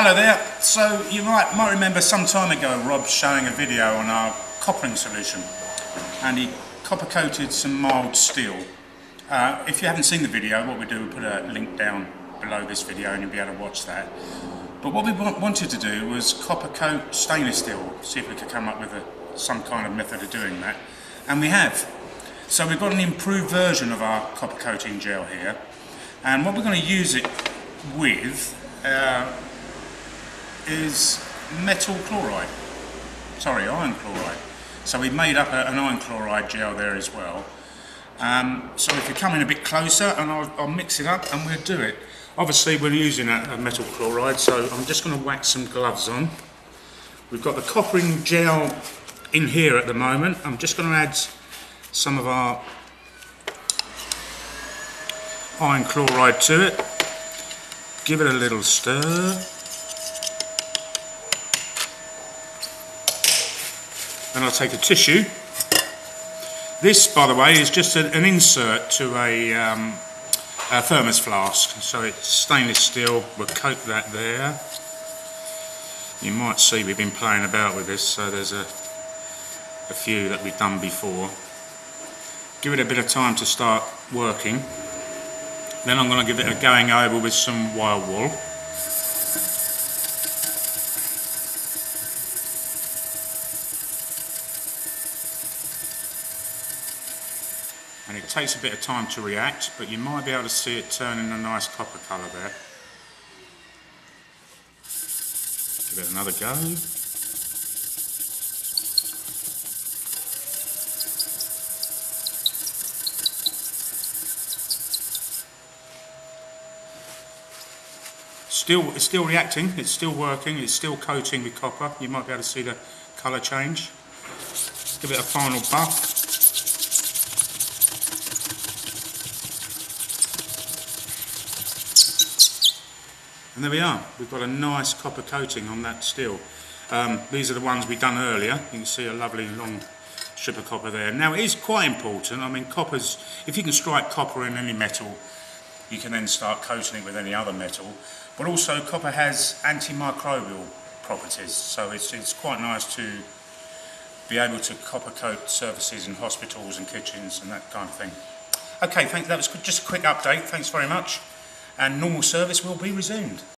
Hello there. So you might remember some time ago Rob showing a video on our coppering solution, and he copper coated some mild steel. If you haven't seen the video, what we do, we put a link down below this video and you'll be able to watch that. But what we wanted to do was copper coat stainless steel, see if we could come up with some kind of method of doing that, and we have. So we've got an improved version of our copper coating gel here, and what we're going to use it with is iron chloride. So we made up an iron chloride gel there as well. So if you come in a bit closer, and I'll mix it up and we'll do it. Obviously we're using a metal chloride, so I'm just going to wax some gloves on. We've got the coppering gel in here at the moment. I'm just going to add some of our iron chloride to it, give it a little stir. And I'll take a tissue. This, by the way, is just an insert to a thermos flask. So it's stainless steel. We'll coat that there. You might see we've been playing about with this, so there's a few that we've done before. Give it a bit of time to start working. Then I'm going to give it a going over with some wire wool. And it takes a bit of time to react, but you might be able to see it turning a nice copper colour there. Give it another go. It's still reacting, it's still working, it's still coating with copper. You might be able to see the colour change. Give it a final buff. And there we are, we've got a nice copper coating on that steel. These are the ones we done earlier. You can see a lovely long strip of copper there. Now it is quite important, I mean copper's, if you can strike copper in any metal, you can then start coating it with any other metal. But also copper has antimicrobial properties, so it's quite nice to be able to copper coat surfaces in hospitals and kitchens and that kind of thing. Okay, that was just a quick update, thanks very much. And normal service will be resumed.